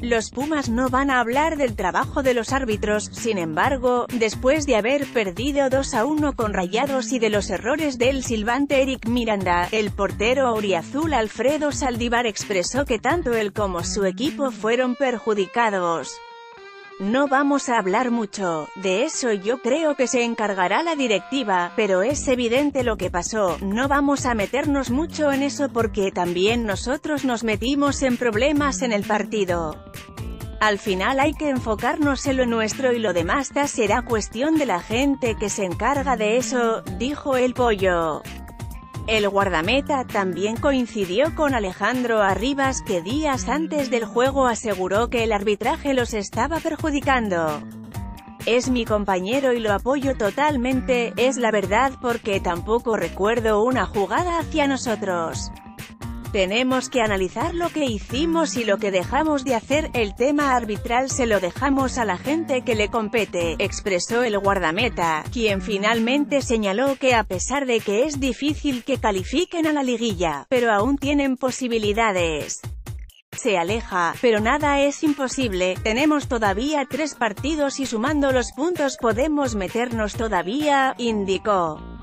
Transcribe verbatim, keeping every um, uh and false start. Los Pumas no van a hablar del trabajo de los árbitros, sin embargo, después de haber perdido dos a uno con Rayados y de los errores del silbante Erick Miranda, el portero auriazul Alfredo Saldívar expresó que tanto él como su equipo fueron perjudicados. No vamos a hablar mucho, de eso yo creo que se encargará la directiva, pero es evidente lo que pasó, no vamos a meternos mucho en eso porque también nosotros nos metimos en problemas en el partido. Al final hay que enfocarnos en lo nuestro y lo demás ya será cuestión de la gente que se encarga de eso, dijo el pollo. El guardameta también coincidió con Alejandro Arribas, que días antes del juego aseguró que el arbitraje los estaba perjudicando. Es mi compañero y lo apoyo totalmente, es la verdad porque tampoco recuerdo una jugada hacia nosotros. Tenemos que analizar lo que hicimos y lo que dejamos de hacer, el tema arbitral se lo dejamos a la gente que le compete, expresó el guardameta, quien finalmente señaló que a pesar de que es difícil que califiquen a la liguilla, pero aún tienen posibilidades. Se aleja, pero nada es imposible, tenemos todavía tres partidos y sumando los puntos podemos meternos todavía, indicó.